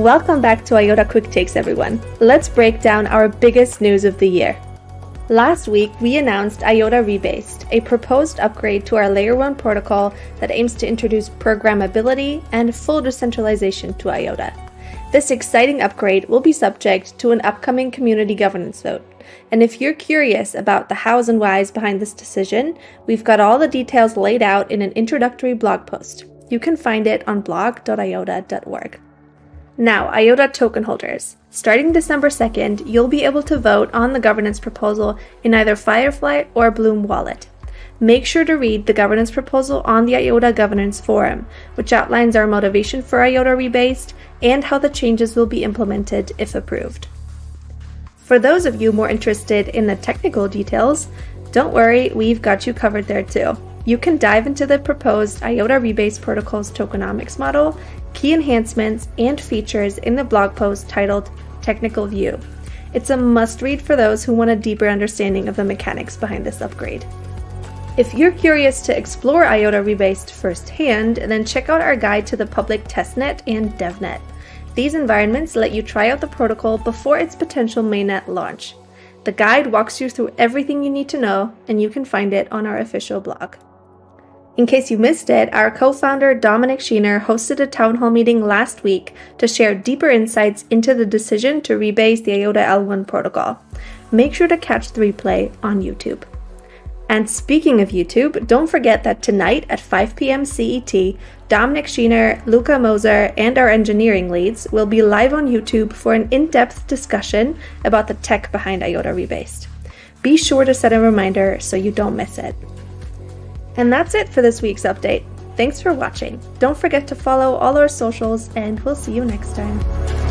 Welcome back to IOTA Quick Takes, everyone. Let's break down our biggest news of the year. Last week, we announced IOTA Rebased, a proposed upgrade to our Layer 1 protocol that aims to introduce programmability and full decentralization to IOTA. This exciting upgrade will be subject to an upcoming community governance vote. And if you're curious about the hows and whys behind this decision, we've got all the details laid out in an introductory blog post. You can find it on blog.iota.org. Now, IOTA token holders. Starting December 2nd, you'll be able to vote on the governance proposal in either Firefly or Bloom Wallet. Make sure to read the governance proposal on the IOTA Governance Forum, which outlines our motivation for IOTA Rebased and how the changes will be implemented if approved. For those of you more interested in the technical details, don't worry, we've got you covered there too. You can dive into the proposed IOTA Rebased Protocol's tokenomics model, key enhancements, and features in the blog post titled Technical View. It's a must-read for those who want a deeper understanding of the mechanics behind this upgrade. If you're curious to explore IOTA Rebased firsthand, then check out our guide to the public testnet and devnet. These environments let you try out the protocol before its potential mainnet launch. The guide walks you through everything you need to know, and you can find it on our official blog. In case you missed it, our co-founder Dominic Schiener hosted a town hall meeting last week to share deeper insights into the decision to rebase the IOTA L1 protocol. Make sure to catch the replay on YouTube. And speaking of YouTube, don't forget that tonight at 5 p.m. CET, Dominic Schiener, Luca Moser, and our engineering leads will be live on YouTube for an in-depth discussion about the tech behind IOTA Rebased. Be sure to set a reminder so you don't miss it. And that's it for this week's update. Thanks for watching. Don't forget to follow all our socials, and we'll see you next time.